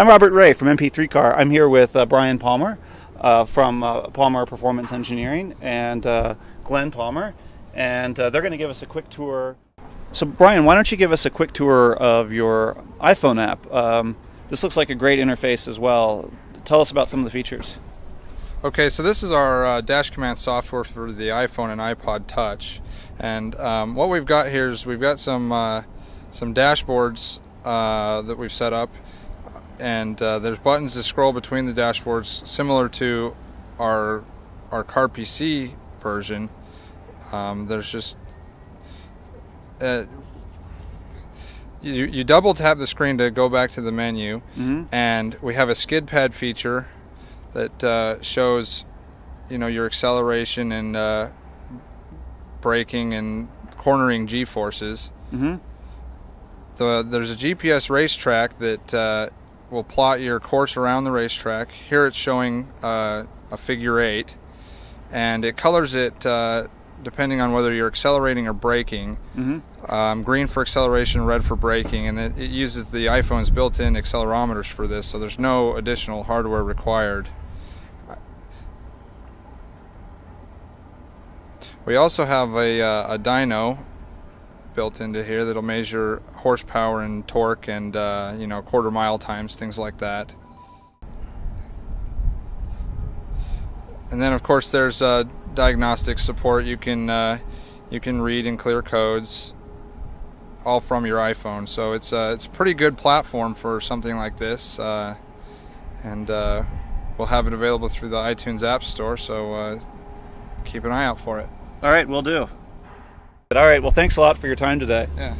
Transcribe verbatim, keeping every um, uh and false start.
I'm Robert Ray from M P three Car. I'm here with uh, Brian Palmer uh, from uh, Palmer Performance Engineering and uh, Glenn Palmer, and uh, they're going to give us a quick tour. So Brian, why don't you give us a quick tour of your iPhone app? Um, this looks like a great interface as well. Tell us about some of the features. Okay, so this is our uh, Dash Command software for the iPhone and iPod Touch, and um, what we've got here is we've got some uh, some dashboards uh, that we've set up, and uh, there's buttons to scroll between the dashboards, similar to our our Car P C version. Um, there's just uh, you you double tap the screen to go back to the menu, mm-hmm. and we have a skid pad feature that uh, shows, you know, your acceleration and uh, braking and cornering G-forces. Mm-hmm. the, there's a G P S racetrack that uh, will plot your course around the racetrack. Here it's showing uh, a figure eight, and it colors it uh, depending on whether you're accelerating or braking. Mm-hmm. um, green for acceleration, red for braking, and it, it uses the iPhone's built-in accelerometers for this, so there's no additional hardware required. We also have a, uh, a dyno built into here that'll measure horsepower and torque and uh, you know, quarter mile times, things like that. And then of course there's uh, diagnostic support. You can uh, you can read and clear codes all from your iPhone, so it's uh, it's a pretty good platform for something like this, uh, and uh, we'll have it available through the iTunes App Store, so uh, keep an eye out for it. All right, will do. All right, well, thanks a lot for your time today. Yeah.